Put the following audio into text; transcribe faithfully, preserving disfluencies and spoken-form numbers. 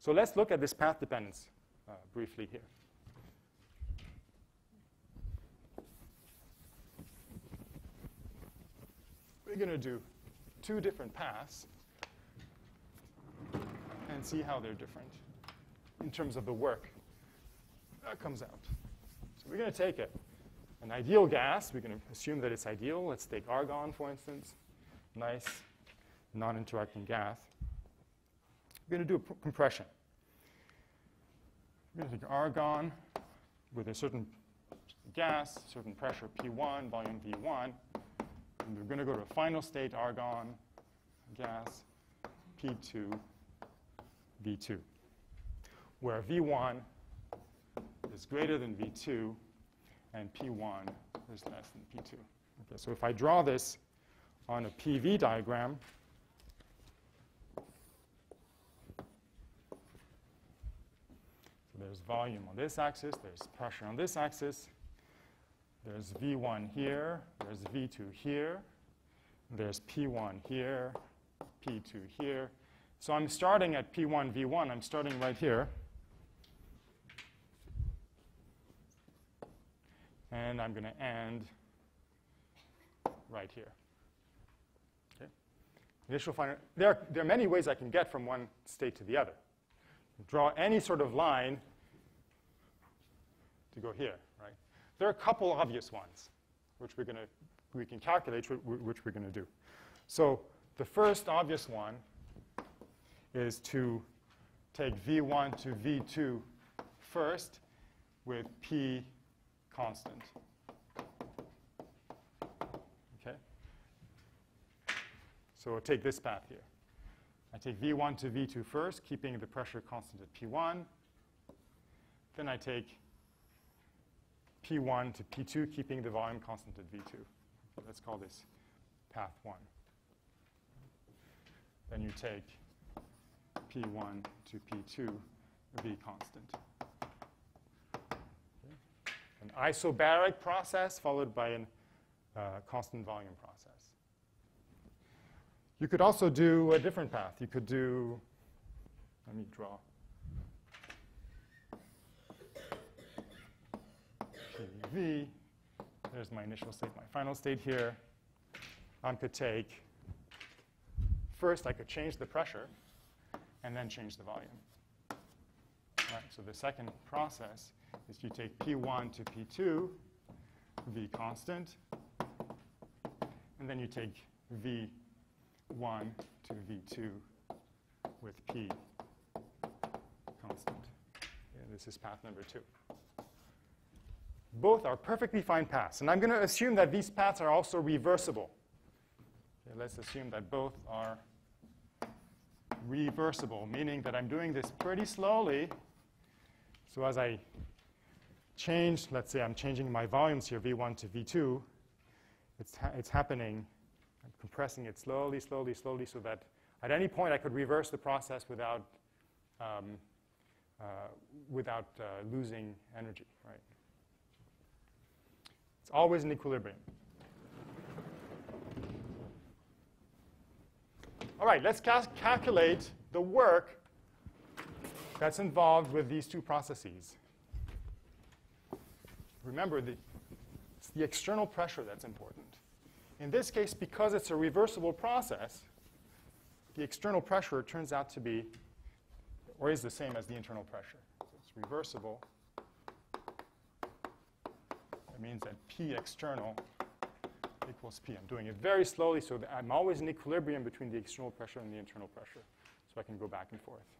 So let's look at this path dependence uh, briefly here. We're going to do two different paths and see how they're different in terms of the work that comes out. So we're going to take it. An ideal gas, we're going to assume that it's ideal. Let's take argon, for instance, nice non-interacting gas. We're going to do a compression. We're going to take argon with a certain gas, certain pressure P one, volume V one. And we're going to go to a final state argon gas P two, V two, where V one is greater than V two and P one is less than P two. Okay, so if I draw this on a P V diagram, so there's volume on this axis, there's pressure on this axis, there's V one here, there's V two here, there's P one here, P two here. So I'm starting at P one, V one. I'm starting right here. And I'm going to end right here. Okay. Initial final. There, there are many ways I can get from one state to the other. Draw any sort of line to go here, right? There are a couple obvious ones, which we're going to we can calculate, which we're going to do. So the first obvious one is to take V one to V two first with P constant. Okay? So I'll take this path here. I take V one to V two first, keeping the pressure constant at P one. Then I take P one to P two, keeping the volume constant at V two. Okay, let's call this path one. Then you take P one to P two, V constant. Okay. An isobaric process followed by a uh, constant volume process. You could also do a different path. You could do, let me draw P V. There's my initial state, my final state here. I could take, first I could change the pressure and then change the volume. Right, so the second process is you take P one to P two, V constant, and then you take V one to V two with P constant. Yeah, this is path number two. Both are perfectly fine paths. And I'm going to assume that these paths are also reversible. Okay, let's assume that both are reversible, meaning that I'm doing this pretty slowly. So as I change, let's say I'm changing my volumes here, V one to V two, it's, ha it's happening. I'm compressing it slowly, slowly, slowly, so that at any point I could reverse the process without, um, uh, without uh, losing energy, right? It's always in equilibrium. All right, let's cal calculate the work that's involved with these two processes. Remember, the, it's the external pressure that's important. In this case, because it's a reversible process, the external pressure turns out to be, or is the same as the internal pressure. So it's reversible. That means that P external equals P. I'm doing it very slowly so that I'm always in equilibrium between the external pressure and the internal pressure. So I can go back and forth.